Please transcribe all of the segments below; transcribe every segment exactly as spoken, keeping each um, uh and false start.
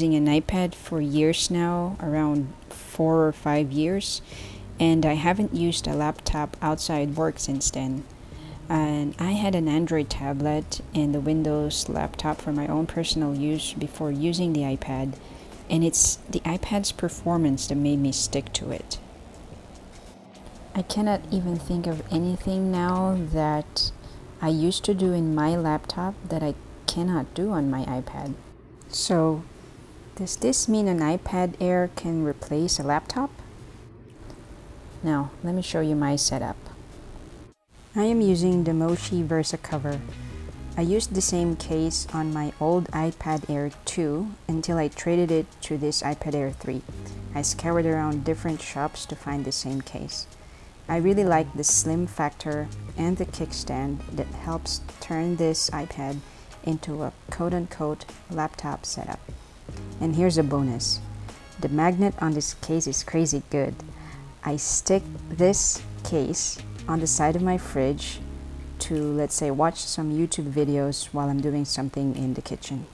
using an iPad for years now, around four or five years, and I haven't used a laptop outside work since then. And I had an Android tablet and a Windows laptop for my own personal use before using the iPad, and it's the iPad's performance that made me stick to it. I cannot even think of anything now that I used to do in my laptop that I cannot do on my iPad. So, does this mean an iPad Air can replace a laptop? Now, let me show you my setup. I am using the Moshi Versa Cover. I used the same case on my old iPad Air two until I traded it to this iPad Air three. I scoured around different shops to find the same case. I really like the slim factor and the kickstand that helps turn this iPad into a quote-unquote laptop setup. And here's a bonus. The magnet on this case is crazy good. I stick this case on the side of my fridge to, let's say, watch some YouTube videos while I'm doing something in the kitchen.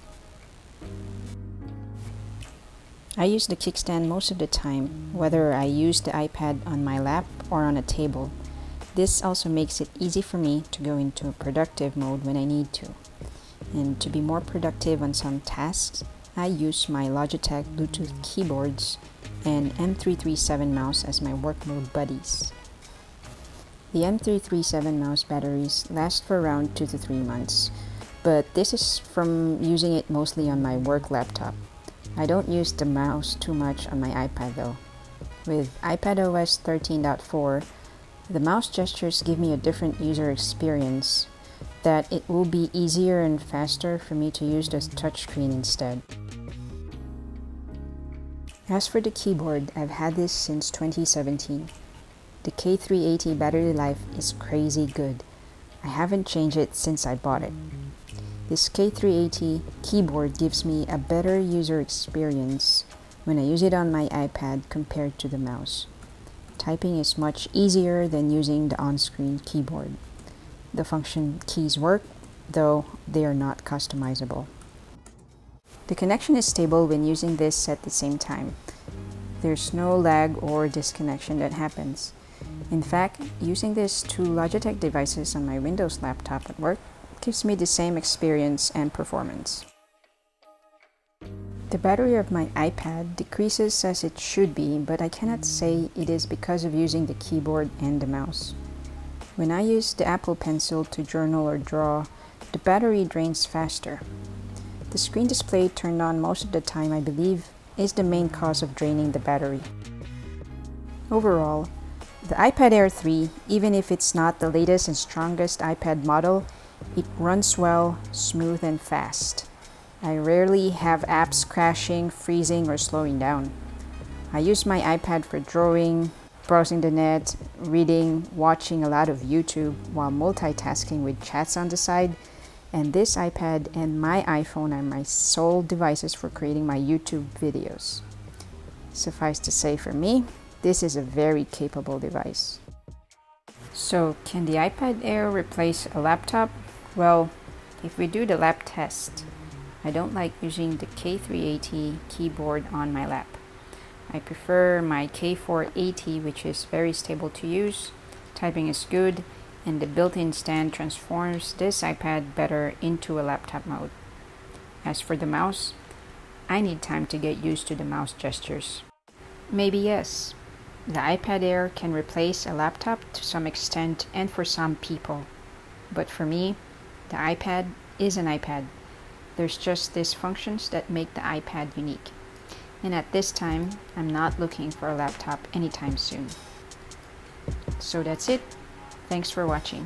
I use the kickstand most of the time, whether I use the iPad on my lap or on a table. This also makes it easy for me to go into a productive mode when I need to. And to be more productive on some tasks, I use my Logitech Bluetooth keyboards and M three thirty-seven mouse as my work mode buddies. The M three thirty-seven mouse batteries last for around two to three months, but this is from using it mostly on my work laptop. I don't use the mouse too much on my iPad though. With iPadOS thirteen point four, the mouse gestures give me a different user experience, that it will be easier and faster for me to use the touchscreen instead. As for the keyboard, I've had this since twenty seventeen. The K three eighty battery life is crazy good. I haven't changed it since I bought it. This K three eighty keyboard gives me a better user experience when I use it on my iPad compared to the mouse. Typing is much easier than using the on-screen keyboard. The function keys work, though they are not customizable. The connection is stable when using this at the same time. There's no lag or disconnection that happens. In fact, using these two Logitech devices on my Windows laptop at work gives me the same experience and performance. The battery of my iPad decreases as it should be, but I cannot say it is because of using the keyboard and the mouse. When I use the Apple Pencil to journal or draw, the battery drains faster. The screen display turned on most of the time, I believe, is the main cause of draining the battery. Overall, the iPad Air three, even if it's not the latest and strongest iPad model, it runs well, smooth and fast. I rarely have apps crashing, freezing or slowing down. I use my iPad for drawing, browsing the net, reading, watching a lot of YouTube while multitasking with chats on the side, and this iPad and my iPhone are my sole devices for creating my YouTube videos. Suffice to say for me, this is a very capable device. So, can the iPad Air replace a laptop? Well, if we do the lap test, I don't like using the K three eighty keyboard on my lap. I prefer my K four eighty, which is very stable to use, typing is good, and the built-in stand transforms this iPad better into a laptop mode. As for the mouse, I need time to get used to the mouse gestures. Maybe yes. The iPad Air can replace a laptop to some extent and for some people. But for me, the iPad is an iPad. There's just these functions that make the iPad unique. And at this time, I'm not looking for a laptop anytime soon. So that's it. Thanks for watching.